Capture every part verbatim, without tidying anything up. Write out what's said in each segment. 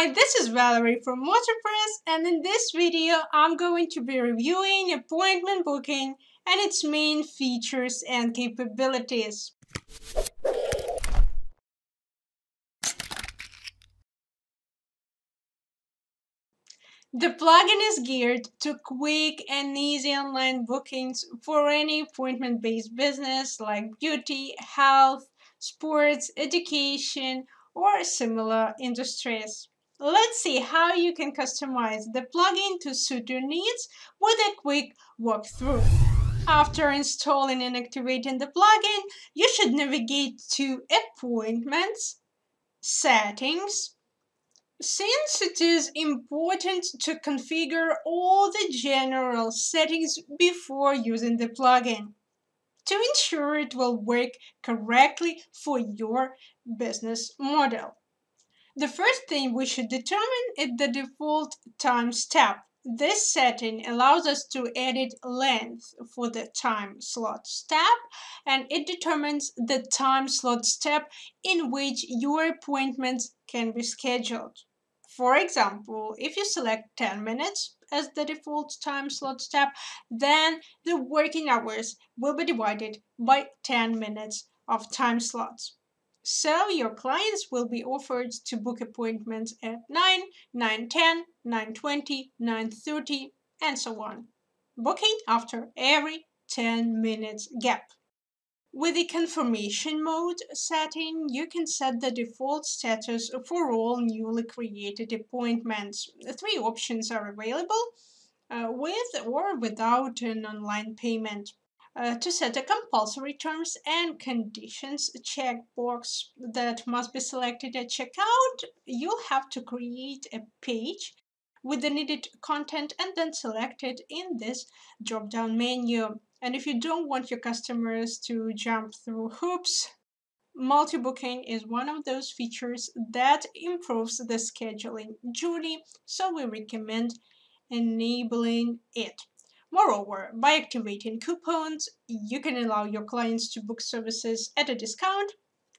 Hi, this is Valerie from MotoPress, and in this video I'm going to be reviewing appointment booking and its main features and capabilities. The plugin is geared to quick and easy online bookings for any appointment-based business like beauty, health, sports, education, or similar industries. Let's see how you can customize the plugin to suit your needs with a quick walkthrough. After installing and activating the plugin, you should navigate to Appointments, Settings. Since it is important to configure all the general settings before using the plugin, to ensure it will work correctly for your business model. The first thing we should determine is the default time step. This setting allows us to edit length for the time slot step, and it determines the time slot step in which your appointments can be scheduled. For example, if you select ten minutes as the default time slot step, then the working hours will be divided by ten minutes of time slots. So your clients will be offered to book appointments at nine, nine ten, nine twenty, nine thirty, and so on, booking after every ten minutes gap. With the confirmation mode setting, you can set the default status for all newly created appointments. Three options are available, uh, with or without an online payment. Uh, to set a compulsory terms and conditions checkbox that must be selected at checkout, you'll have to create a page with the needed content and then select it in this drop-down menu. And if you don't want your customers to jump through hoops, multi-booking is one of those features that improves the scheduling journey, so we recommend enabling it. Moreover, by activating coupons, you can allow your clients to book services at a discount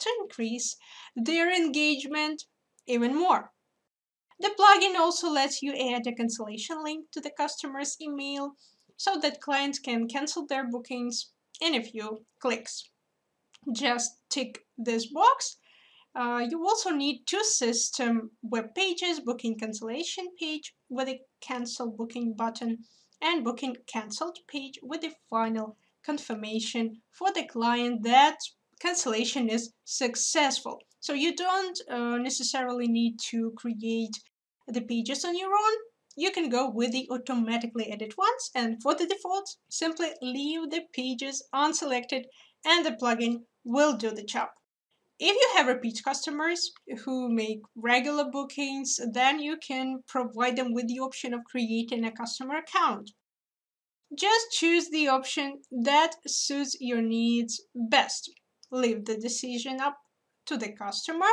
to increase their engagement even more. The plugin also lets you add a cancellation link to the customer's email, so that clients can cancel their bookings in a few clicks. Just tick this box. Uh, you also need two system web pages, booking cancellation page with a cancel booking button and booking canceled page with a final confirmation for the client that cancellation is successful. So you don't uh, necessarily need to create the pages on your own. You can go with the automatically edit ones, and for the default, simply leave the pages unselected and the plugin will do the job. If you have repeat customers who make regular bookings, then you can provide them with the option of creating a customer account. Just choose the option that suits your needs best. Leave the decision up to the customer.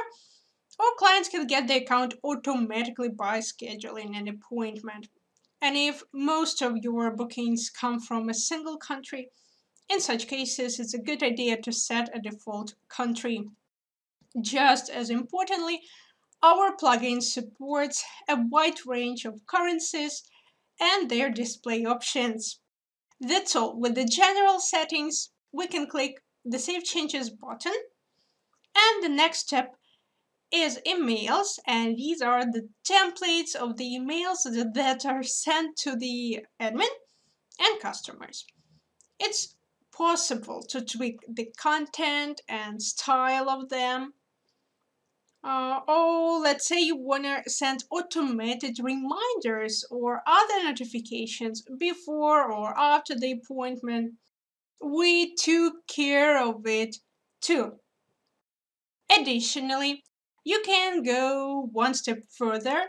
Or clients can get the account automatically by scheduling an appointment. And if most of your bookings come from a single country, in such cases, it's a good idea to set a default country. Just as importantly, our plugin supports a wide range of currencies and their display options. That's all. With the general settings, we can click the Save Changes button, and the next step is emails, and these are the templates of the emails that are sent to the admin and customers. It's possible to tweak the content and style of them. Uh, oh, let's say you want to send automated reminders or other notifications before or after the appointment. We took care of it too. Additionally, you can go one step further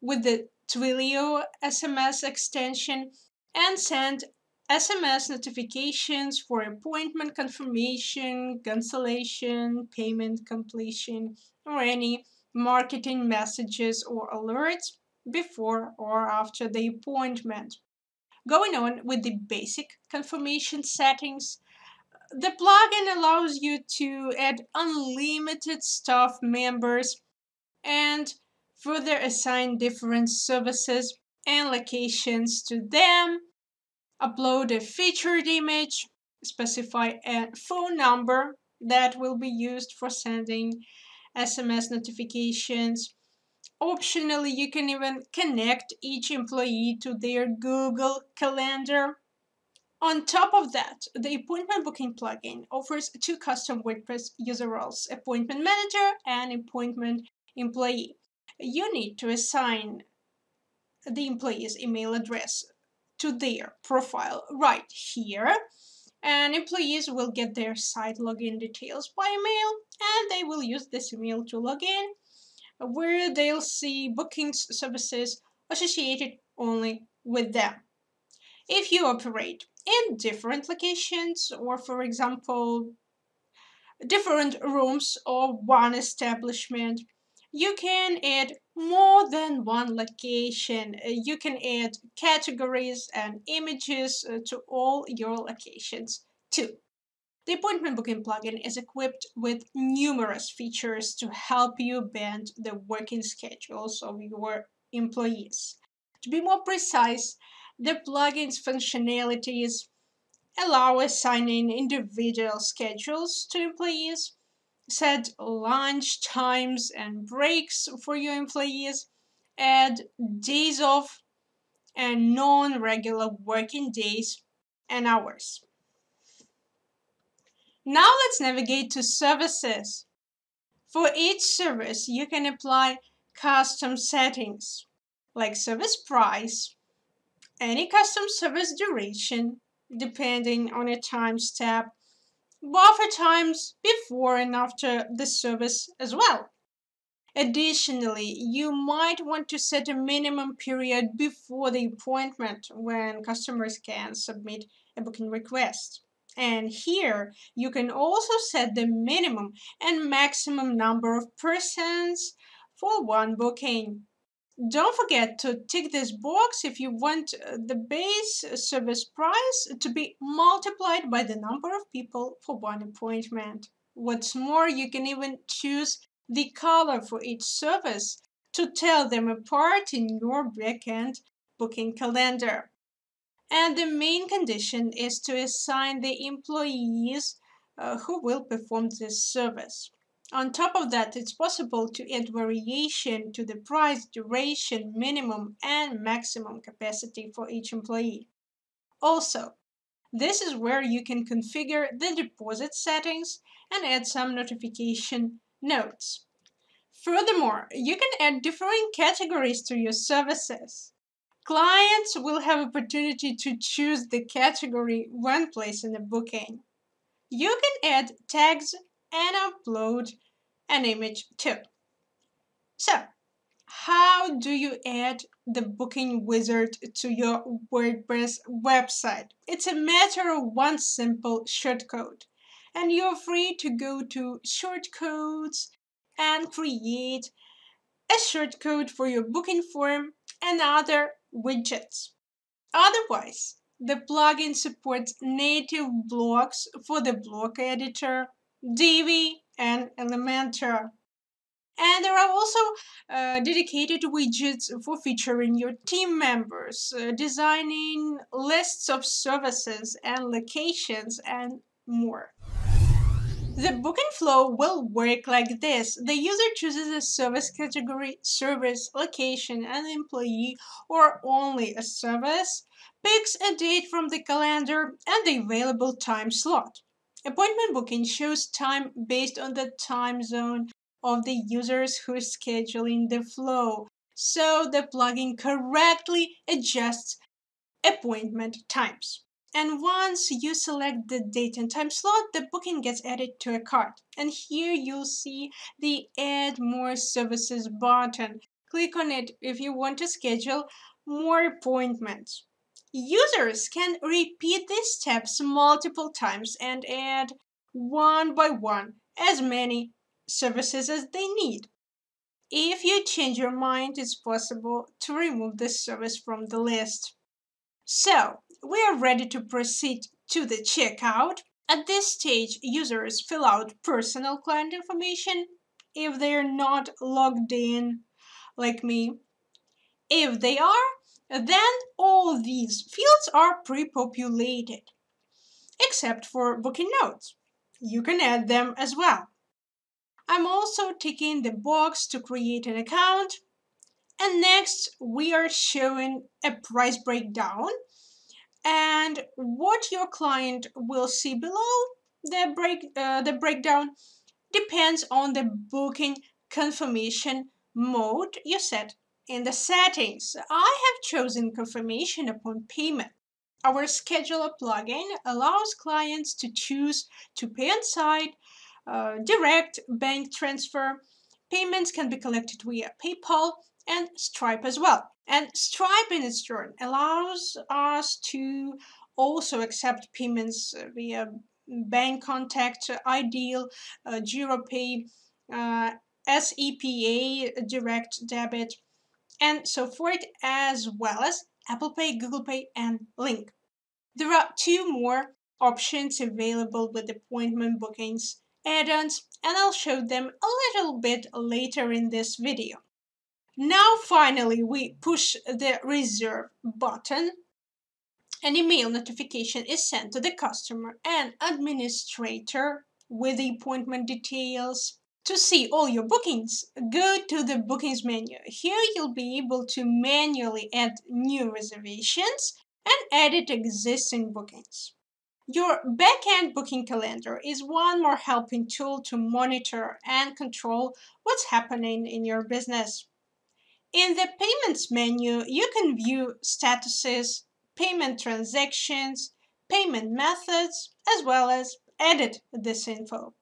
with the Twilio S M S extension and send S M S notifications for appointment confirmation, cancellation, payment completion, or any marketing messages or alerts before or after the appointment. Going on with the basic confirmation settings, the plugin allows you to add unlimited staff members and further assign different services and locations to them, upload a featured image, specify a phone number that will be used for sending S M S notifications. Optionally, you can even connect each employee to their Google Calendar. On top of that, the appointment booking plugin offers two custom WordPress user roles, appointment manager and appointment employee. You need to assign the employee's email address to their profile right here, and employees will get their site login details by email, and they will use this email to log in, where they'll see bookings services associated only with them. If you operate in different locations, or for example, different rooms or one establishment, you can add more than one location. You can add categories and images to all your locations too. The appointment booking plugin is equipped with numerous features to help you bend the working schedules of your employees. To be more precise, the plugin's functionalities allow assigning individual schedules to employees, set lunch times and breaks for your employees, add days off and non-regular working days and hours. Now let's navigate to services. For each service, you can apply custom settings like service price, any custom service duration, depending on a time step, buffer times before and after the service as well. Additionally, you might want to set a minimum period before the appointment when customers can submit a booking request. And here you can also set the minimum and maximum number of persons for one booking. Don't forget to tick this box if you want the base service price to be multiplied by the number of people for one appointment. What's more, you can even choose the color for each service to tell them apart in your backend booking calendar. And the main condition is to assign the employees uh, who will perform this service. On top of that, it's possible to add variation to the price, duration, minimum, and maximum capacity for each employee. Also, this is where you can configure the deposit settings and add some notification notes. Furthermore, you can add different categories to your services. Clients will have opportunity to choose the category when placing a booking. You can add tags and upload an image too. So, how do you add the booking wizard to your WordPress website? It's a matter of one simple shortcode, and you're free to go to shortcodes and create a shortcode for your booking form and other widgets. Otherwise, the plugin supports native blocks for the block editor, Divi and Elementor. And there are also uh, dedicated widgets for featuring your team members, uh, designing lists of services and locations, and more. The booking flow will work like this. The user chooses a service category, service, location, and employee, or only a service, picks a date from the calendar and the available time slot. Appointment booking shows time based on the time zone of the users who are scheduling the flow, so the plugin correctly adjusts appointment times. And once you select the date and time slot, the booking gets added to a cart. And here you'll see the Add More Services button. Click on it if you want to schedule more appointments. Users can repeat these steps multiple times and add one by one as many services as they need. If you change your mind, it's possible to remove this service from the list. So, we are ready to proceed to the checkout. At this stage, users fill out personal client information if they are not logged in, like me. If they are, then all these fields are pre-populated, except for booking notes. You can add them as well. I'm also ticking the box to create an account. And next, we are showing a price breakdown and what your client will see below the break uh, the breakdown depends on the booking confirmation mode you set in the settings. I have chosen confirmation upon payment. Our scheduler plugin allows clients to choose to pay on site, uh, direct bank transfer. Payments can be collected via PayPal and Stripe as well. And Stripe in its turn allows us to also accept payments via bank contact, Ideal, uh, GiroPay, uh, SEPA, direct debit, and so forth, as well as Apple Pay, Google Pay, and Link. There are two more options available with appointment bookings add-ons, and I'll show them a little bit later in this video. Now, finally, we push the reserve button. An email notification is sent to the customer and administrator with the appointment details. To see all your bookings, go to the bookings menu. Here you'll be able to manually add new reservations and edit existing bookings. Your back-end booking calendar is one more helping tool to monitor and control what's happening in your business. In the payments menu, you can view statuses, payment transactions, payment methods, as well as edit this info.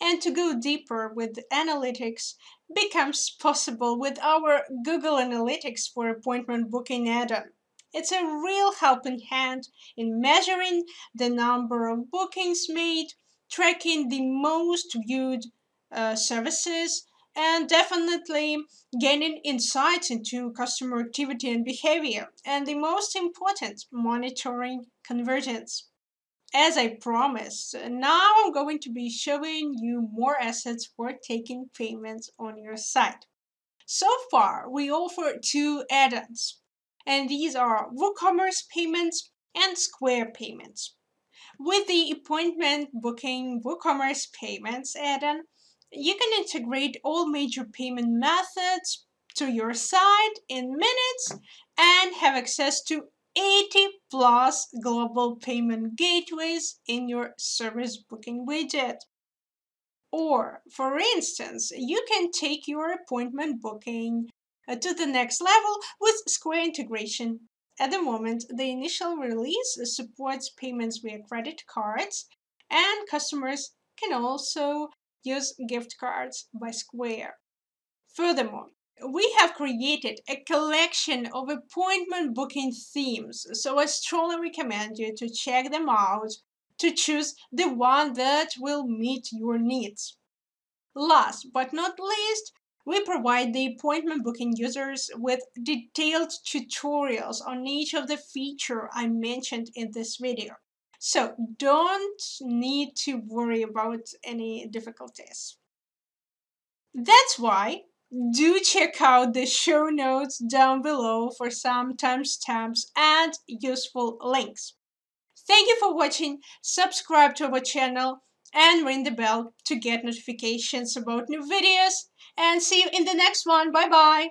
And to go deeper with analytics becomes possible with our Google Analytics for appointment booking add-on. It's a real helping hand in measuring the number of bookings made, tracking the most viewed uh, services, and definitely gaining insights into customer activity and behavior, and the most important, monitoring conversions. As I promised, now I'm going to be showing you more assets for taking payments on your site. So far, we offer two add-ons, and these are WooCommerce Payments and Square Payments. With the appointment booking WooCommerce Payments add-on, you can integrate all major payment methods to your site in minutes and have access to eighty plus global payment gateways in your service booking widget. Or, for instance, you can take your appointment booking to the next level with Square integration. At the moment, the initial release supports payments via credit cards, and customers can also use gift cards by Square. Furthermore, we have created a collection of appointment booking themes, so I strongly recommend you to check them out to choose the one that will meet your needs. Last but not least, we provide the appointment booking users with detailed tutorials on each of the features I mentioned in this video. So don't need to worry about any difficulties. That's why do check out the show notes down below for some timestamps and useful links. Thank you for watching, subscribe to our channel and ring the bell to get notifications about new videos, and see you in the next one. Bye bye!